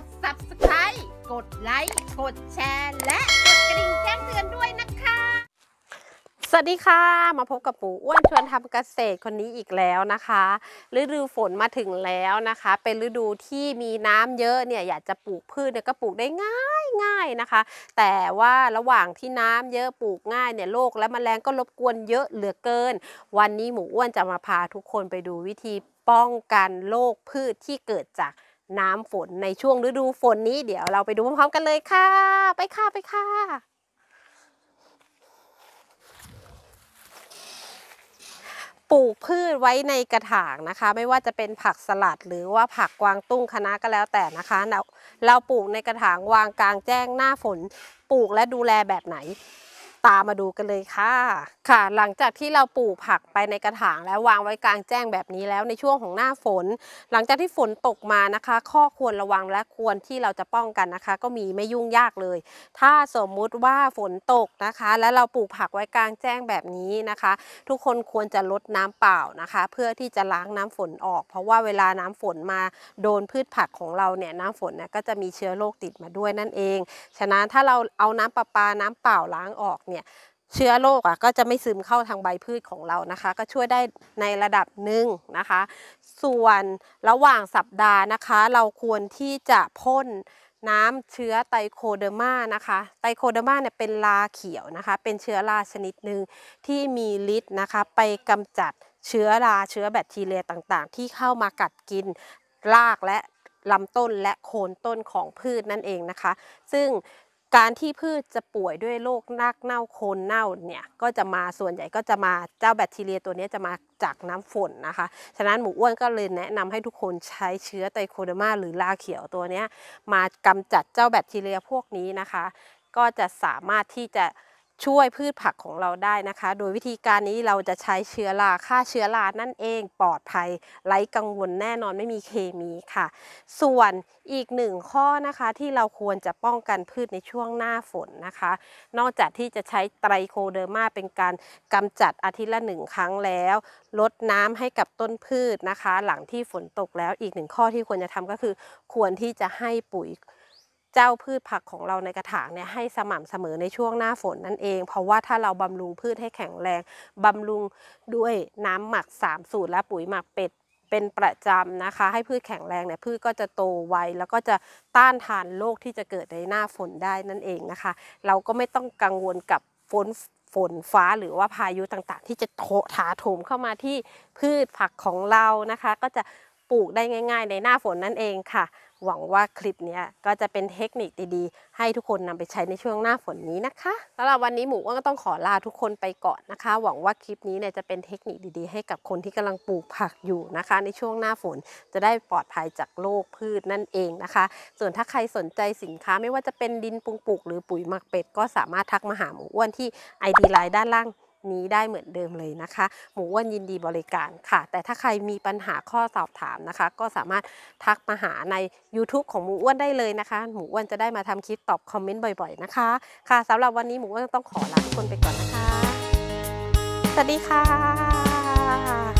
ด subscribe กดไลค์กดแชร์และกดกระดิ่งแจ้งเตือนด้วยนะคะสวัสดีค่ะมาพบกับปู่อ้วนชวนทำเกษตรคนนี้อีกแล้วนะคะฤดูฝนมาถึงแล้วนะคะเป็นฤดูที่มีน้ำเยอะเนี่ยอยากจะปลูกพืชเนี่ยก็ปลูกได้ง่ายนะคะแต่ว่าระหว่างที่น้ำเยอะปลูกง่ายเนี่ยโรคและแมลงก็รบกวนเยอะเหลือเกินวันนี้หมูอ้วนจะมาพาทุกคนไปดูวิธีป้องกันโรคพืชที่เกิดจากน้ำฝนในช่วงฤดูฝนนี้เดี๋ยวเราไปดูพร้อมๆกันเลยค่ะไปค่ะปลูกพืชไว้ในกระถางนะคะไม่ว่าจะเป็นผักสลัดหรือว่าผักกวางตุ้งคะน้าก็แล้วแต่นะคะเราปลูกในกระถางวางกลางแจ้งหน้าฝนปลูกและดูแลแบบไหนตามมาดูกันเลยค่ะหลังจากที่เราปลูกผักไปในกระถางแล้ววางไว้กลางแจ้งแบบนี้แล้วในช่วงของหน้าฝนหลังจากที่ฝนตกมานะคะข้อควรระวังและควรที่เราจะป้องกันนะคะก็มีไม่ยุ่งยากเลยถ้าสมมุติว่าฝนตกนะคะและเราปลูกผักไว้กลางแจ้งแบบนี้นะคะทุกคนควรจะลดน้ำเปล่านะคะเพื่อที่จะล้างน้ำฝนออกเพราะว่าเวลาน้ำฝนมาโดนพืชผักของเราเนี่ยน้ำฝนเนี่ยก็จะมีเชื้อโรคติดมาด้วยนั่นเองฉะนั้นถ้าเราเอาน้ำประปาน้ำเปล่าล้างออกเชื้อโรคก็จะไม่ซึมเข้าทางใบพืชของเรานะคะก็ช่วยได้ในระดับหนึ่งนะคะส่วนระหว่างสัปดาห์นะคะเราควรที่จะพ่นน้ำเชื้อไตโคเดอร์มานะคะไตโคเดอร์มาเนี่ยเป็นราเขียวนะคะเป็นเชื้อราชนิดหนึ่งที่มีฤทธิ์นะคะไปกำจัดเชื้อราเชื้อแบคทีเรียต่างๆที่เข้ามากัดกินรากและลำต้นและโคนต้นของพืชนั่นเองนะคะซึ่งการที่พืชจะป่วยด้วยโรครากเน่าโคนเน่าเนี่ยก็จะมาส่วนใหญ่ก็จะมาเจ้าแบคทีเรียตัวนี้จะมาจากน้ำฝนนะคะฉะนั้นหมูอ้วนก็เลยแนะนำให้ทุกคนใช้เชื้อไตโคเดอร์มาหรือราเขียวตัวนี้มากำจัดเจ้าแบคทีเรียพวกนี้นะคะก็จะสามารถที่จะช่วยพืชผักของเราได้นะคะโดยวิธีการนี้เราจะใช้เชื้อราฆ่าเชื้อรานั่นเองปลอดภัยไร้กังวลแน่นอนไม่มีเคมีค่ะส่วนอีกหนึ่งข้อนะคะที่เราควรจะป้องกันพืชในช่วงหน้าฝนนะคะนอกจากที่จะใช้ไตรโคเดอร์มาเป็นการกำจัดอาทิตย์ละหนึ่งครั้งแล้วลดน้ำให้กับต้นพืชนะคะหลังที่ฝนตกแล้วอีกหนึ่งข้อที่ควรจะทำก็คือควรที่จะให้ปุ๋ยเจ้าพืชผักของเราในกระถางเนี่ยให้สม่ำเสมอในช่วงหน้าฝนนั่นเองเพราะว่าถ้าเราบำรุงพืชให้แข็งแรงบำรุงด้วยน้ำหมัก3สูตรและปุ๋ยหมักเป็ดเป็นประจำนะคะให้พืชแข็งแรงเนี่ยพืชก็จะโตไวแล้วก็จะต้านทานโรคที่จะเกิดในหน้าฝนได้นั่นเองนะคะเราก็ไม่ต้องกังวลกับฝนฟ้าหรือว่าพายุต่างๆที่จะถาโถมเข้ามาที่พืชผักของเรานะคะก็จะปลูกได้ง่ายๆในหน้าฝนนั่นเองค่ะหวังว่าคลิปนี้ก็จะเป็นเทคนิคดีๆให้ทุกคนนำไปใช้ในช่วงหน้าฝนนี้นะคะแล้ววันนี้หมูอ้วนก็ต้องขอลาทุกคนไปก่อนนะคะหวังว่าคลิปนี้เนี่ยจะเป็นเทคนิคดีๆให้กับคนที่กำลังปลูกผักอยู่นะคะในช่วงหน้าฝนจะได้ปลอดภัยจากโรคพืชนั่นเองนะคะส่วนถ้าใครสนใจสินค้าไม่ว่าจะเป็นดินปรุงปลูกหรือปุ๋ยหมักเป็ดก็สามารถทักมาหาหมูอ้วนที่ ID ไลน์ด้านล่างนี้ได้เหมือนเดิมเลยนะคะหมูอ้วนยินดีบริการค่ะแต่ถ้าใครมีปัญหาข้อสอบถามนะคะก็สามารถทักมาหาใน YouTube ของหมูอ้วนได้เลยนะคะหมูอ้วนจะได้มาทำคลิปตอบคอมเมนต์บ่อยๆนะคะค่ะสำหรับวันนี้หมูอ้วนต้องขอลาทุกคนไปก่อนนะคะสวัสดีค่ะ